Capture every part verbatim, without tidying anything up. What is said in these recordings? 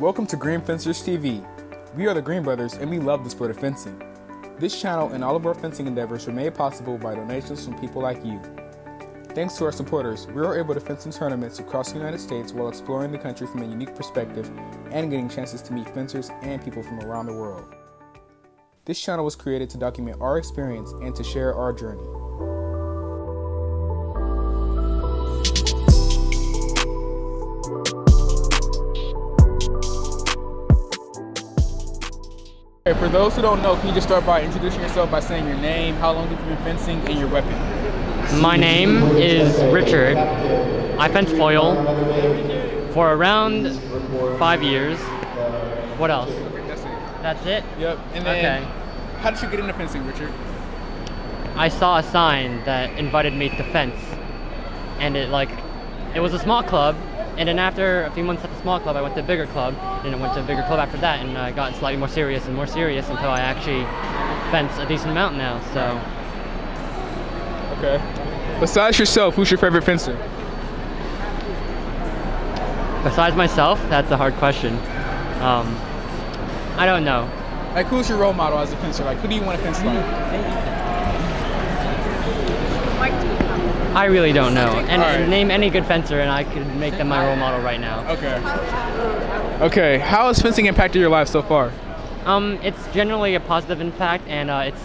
Welcome to Green Fencers T V. We are the Green Brothers and we love the sport of fencing. This channel and all of our fencing endeavors are made possible by donations from people like you. Thanks to our supporters, we are able to fence in tournaments across the United States while exploring the country from a unique perspective and getting chances to meet fencers and people from around the world. This channel was created to document our experience and to share our journey. Okay, for those who don't know, can you just start by introducing yourself by saying your name, how long have you been fencing, and your weapon? My name is Richard. I fence foil for around five years. What else? That's it? Yep. And then, okay. How did you get into fencing, Richard? I saw a sign that invited me to fence. And it like, it was a small club. And then after a few months at the small club, I went to a bigger club. And I went to a bigger club after that. And I got slightly more serious and more serious until I actually fence a decent amount now, so. Okay. Besides yourself, who's your favorite fencer? Besides myself? That's a hard question. Um, I don't know. Like, who's your role model as a fencer? Like, who do you want to fence like? I really don't know. And right. Name any good fencer and I could make them my role model right now. Okay. Okay, how has fencing impacted your life so far? Um, it's generally a positive impact, and uh, it's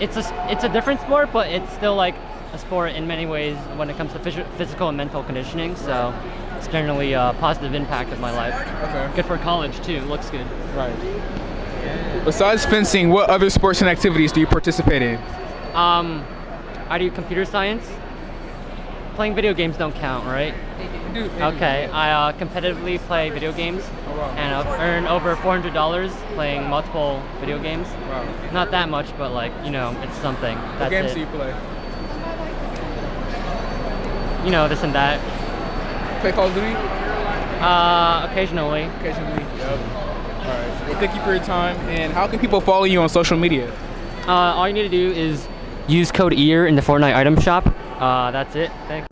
it's a, it's a different sport, but it's still like a sport in many ways when it comes to physical and mental conditioning, so it's generally a positive impact of my life. Okay. Good for college too, looks good. Right. Besides fencing, what other sports and activities do you participate in? Um, I do computer science. Playing video games don't count, right? They do. They okay, do. I uh, competitively play video games, oh, wow. And I've earned over four hundred dollars playing multiple video games. Wow. Not that much, but like, you know, it's something. That's what games it. do you play? You know, this and that. Play Call of Duty? Uh, occasionally. Occasionally, yep. Alright, well, thank you for your time, and how can people follow you on social media? Uh, all you need to do is use code EAR in the Fortnite item shop. Uh, that's it, thank